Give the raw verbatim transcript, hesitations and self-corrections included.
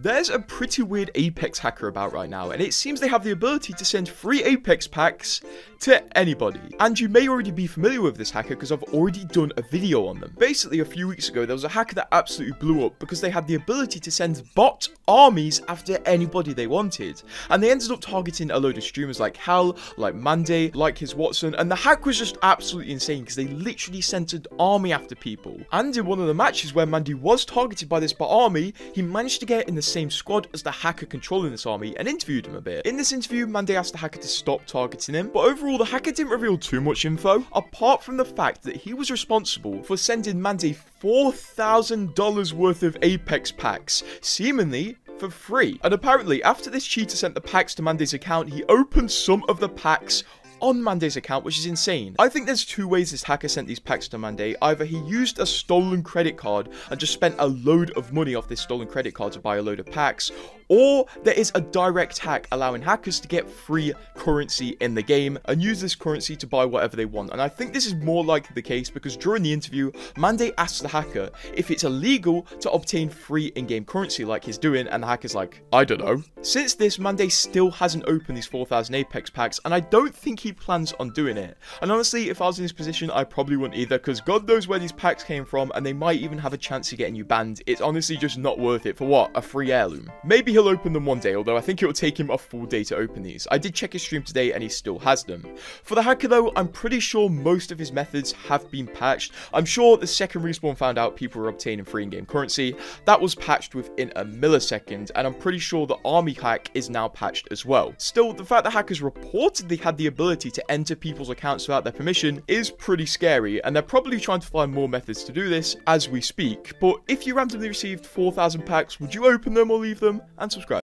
There's a pretty weird Apex hacker about right now, and it seems they have the ability to send free Apex packs to anybody. And you may already be familiar with this hacker because I've already done a video on them. Basically, a few weeks ago, there was a hacker that absolutely blew up because they had the ability to send bot armies after anybody they wanted. And they ended up targeting a load of streamers like Hal, like Mande, like his Watson, and the hack was just absolutely insane because they literally sent an army after people. And in one of the matches where Mande was targeted by this bot army, he managed to get in the same squad as the hacker controlling this army and interviewed him a bit. In this interview, Mande asked the hacker to stop targeting him, but overall the hacker didn't reveal too much info, apart from the fact that he was responsible for sending Mande four thousand dollars worth of Apex packs, seemingly for free. And apparently, after this cheater sent the packs to Mande's account, he opened some of the packs on Mande's account, which is insane. I think there's two ways this hacker sent these packs to Mande. Either he used a stolen credit card and just spent a load of money off this stolen credit card to buy a load of packs, or there is a direct hack allowing hackers to get free currency in the game and use this currency to buy whatever they want. And I think this is more likely the case because during the interview, Mande asked the hacker if it's illegal to obtain free in-game currency like he's doing, and the hacker's like, I don't know. Since this, Mande still hasn't opened these four thousand Apex packs, and I don't think he He plans on doing it. And honestly, if I was in his position, I probably wouldn't either, because God knows where these packs came from, and they might even have a chance of getting you banned. It's honestly just not worth it for what? A free heirloom. Maybe he'll open them one day, although I think it'll take him a full day to open these. I did check his stream today and he still has them. For the hacker though, I'm pretty sure most of his methods have been patched. I'm sure the second Respawn found out people were obtaining free in-game currency, that was patched within a millisecond, and I'm pretty sure the army hack is now patched as well. Still, the fact that hackers reportedly had the ability to enter people's accounts without their permission is pretty scary, and they're probably trying to find more methods to do this as we speak. But if you randomly received four thousand packs, would you open them or leave them? And subscribe.